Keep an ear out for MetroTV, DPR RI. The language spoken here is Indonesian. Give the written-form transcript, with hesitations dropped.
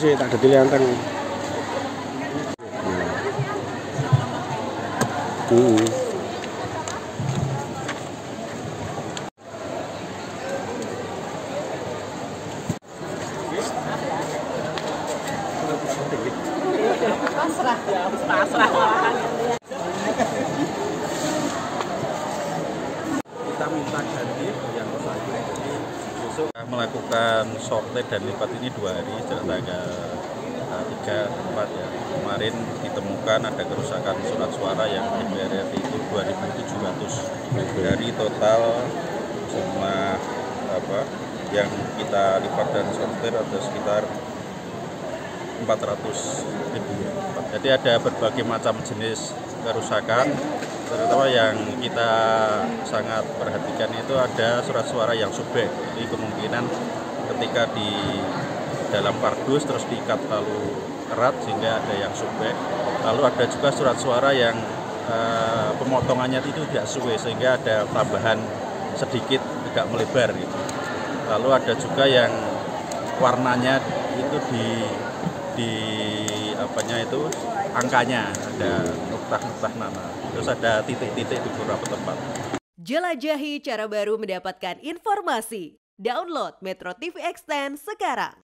Sih tak ada pilihan kan. Pasrah kita minta ganti yang melakukan sortir dan lipat ini 2 hari sejak tanggal 3-4 ya. Kemarin ditemukan ada kerusakan surat suara yang DPR RI itu 2.700 dari total jumlah apa yang kita lipat dan sortir ada sekitar 400.000. Jadi ada berbagai macam jenis kerusakan. Terutama yang kita sangat perhatikan itu ada surat suara yang sobek. Jadi kemungkinan ketika di dalam kardus terus diikat lalu erat sehingga ada yang sobek. Lalu ada juga surat suara yang pemotongannya itu tidak sesuai sehingga ada tambahan sedikit tidak melebar gitu. Lalu ada juga yang warnanya itu di angkanya ada nukta-nukta nama, terus ada titik-titik di beberapa tempat. Jelajahi cara baru mendapatkan informasi. Download Metro TV Extend sekarang.